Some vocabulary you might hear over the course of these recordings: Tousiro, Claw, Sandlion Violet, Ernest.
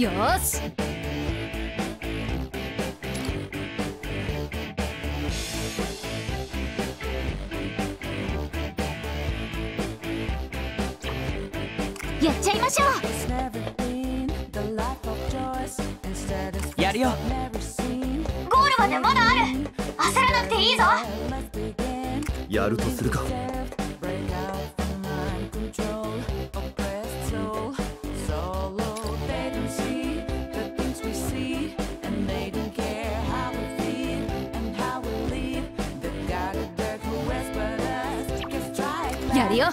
よし、やっちゃいましょう。やるよ。ゴールまでまだある。焦らなくていいぞ。やるとするか。やるよ。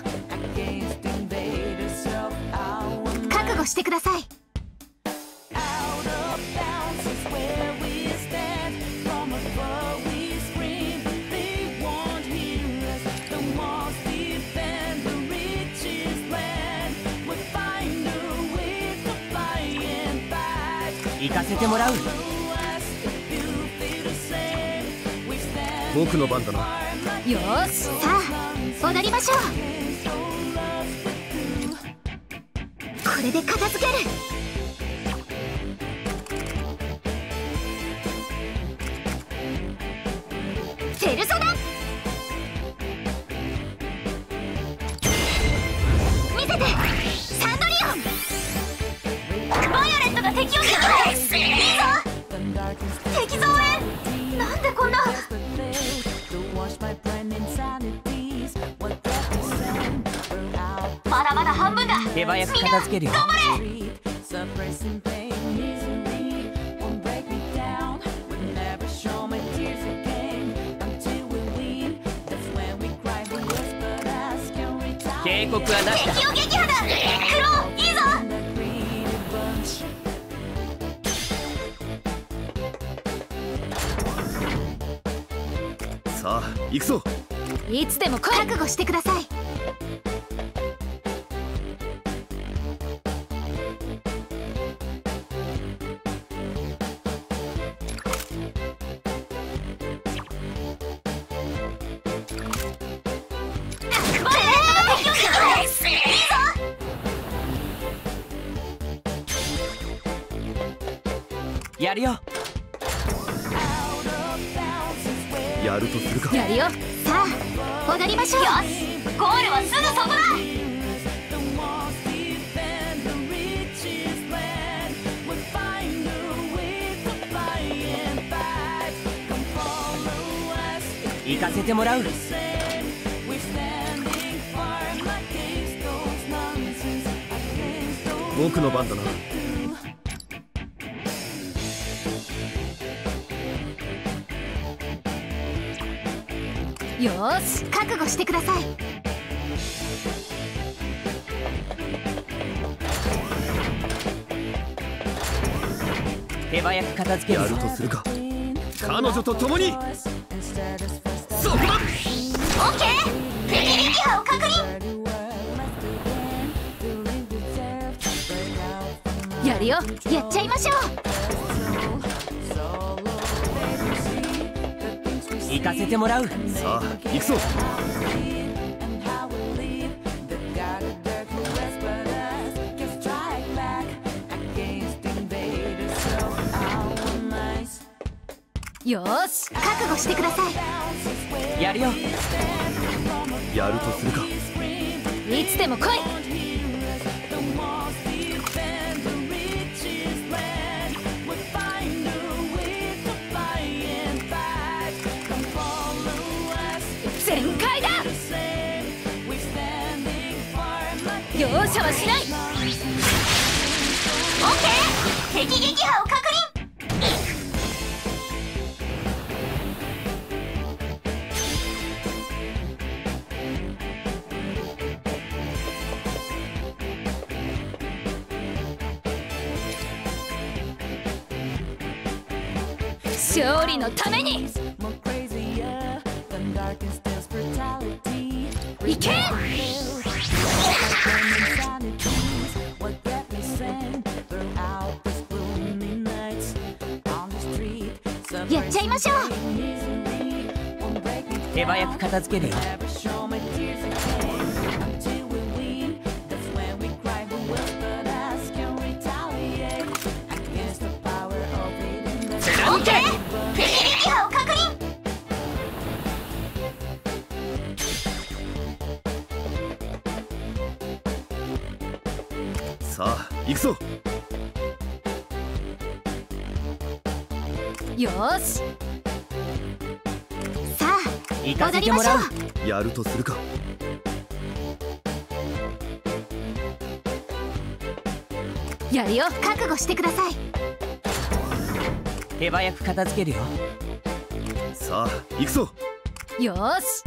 覚悟してください。行かせてもらう。僕の番だな。よーし、さあ踊りましょう。これで片付ける。ペルソナ見せて。サンドリオンバイオレットが敵を撃破。敵増援。なんでこんな。まだまだ半分だ。手早く片付けるよ。頑張れ。警告はなしだ。敵を撃破だ。クロー、いいぞ。さあ行くぞ。いつでも来い。覚悟してください。やるよ。やるとするか。やるよ。さあ踊りましょう。よし、ゴールはすぐそこだ。行かせてもらう。僕の番だな。よーし、覚悟してください。手早く片付ける。やるとするか。彼女と共に。そこだ。オッケー。敵撃破を確認。やるよ。やっちゃいましょう。行かせてもらう。さあ行くぞ。よーし、覚悟してください。やるよ。やるとするか。いつでも来い。容赦はしない。オッケー。敵撃破を確認。勝利のために。いけ。やっちゃいましょう。手早く片付けるよ。さあ行くぞ。よーし、さあ行かせてもらう。やるとするか。やるよ、覚悟してください。手早く片付けるよ。さあ行くぞ。よーし、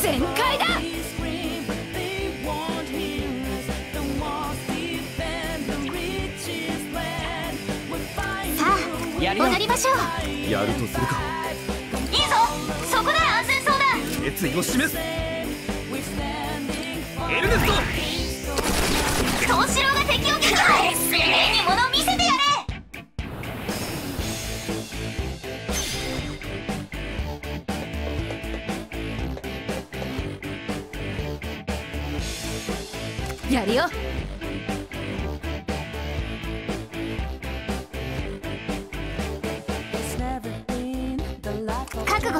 全開だ。踊りましょう。やるとするか。いいぞ、そこなら安全そうだ。熱意を示すエルネスト。東四郎が敵を撃破。すぐにものを見せてやれ。やるよ。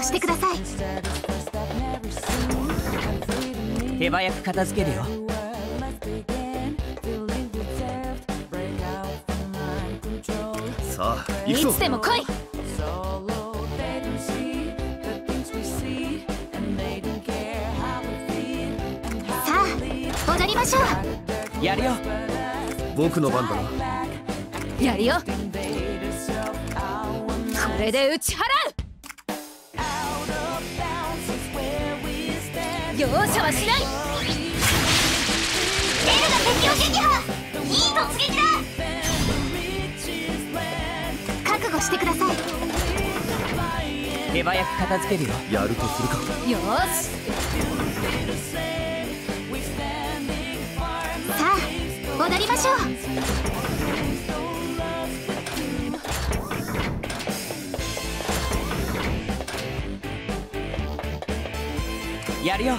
してください。手早く片付けるよ。さあ行くぞ。いつでも来い。さあ踊りましょう。やるよ。僕の番だな。やるよ。これで打ち払う。容赦はしない。エルが敵を撃破。いい突撃だ。覚悟してください。手早く片付けるよ。やるとするか。よし、さあ踊りましょう。やるよ。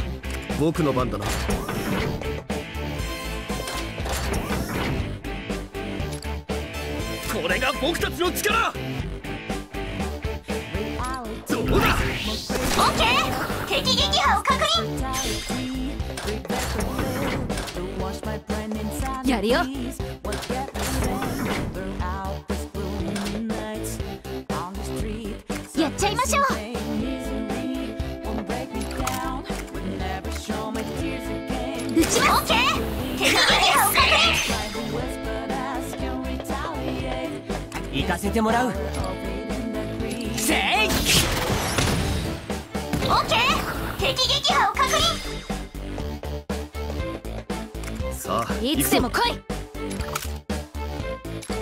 僕の番だな。これが僕たちの力。どうだ。オッケー。敵撃破を確認。やるよ。やっちゃいましょう。オッケー。敵撃破を確認。行かせてもらう。セーフ。オッケー。敵撃破を確認。さあいつでも来い。受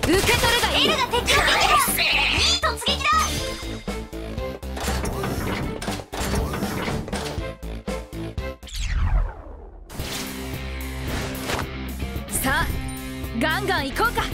け取るがいい。エルが敵を撃破。いい突撃だ。ガンガン行こうか。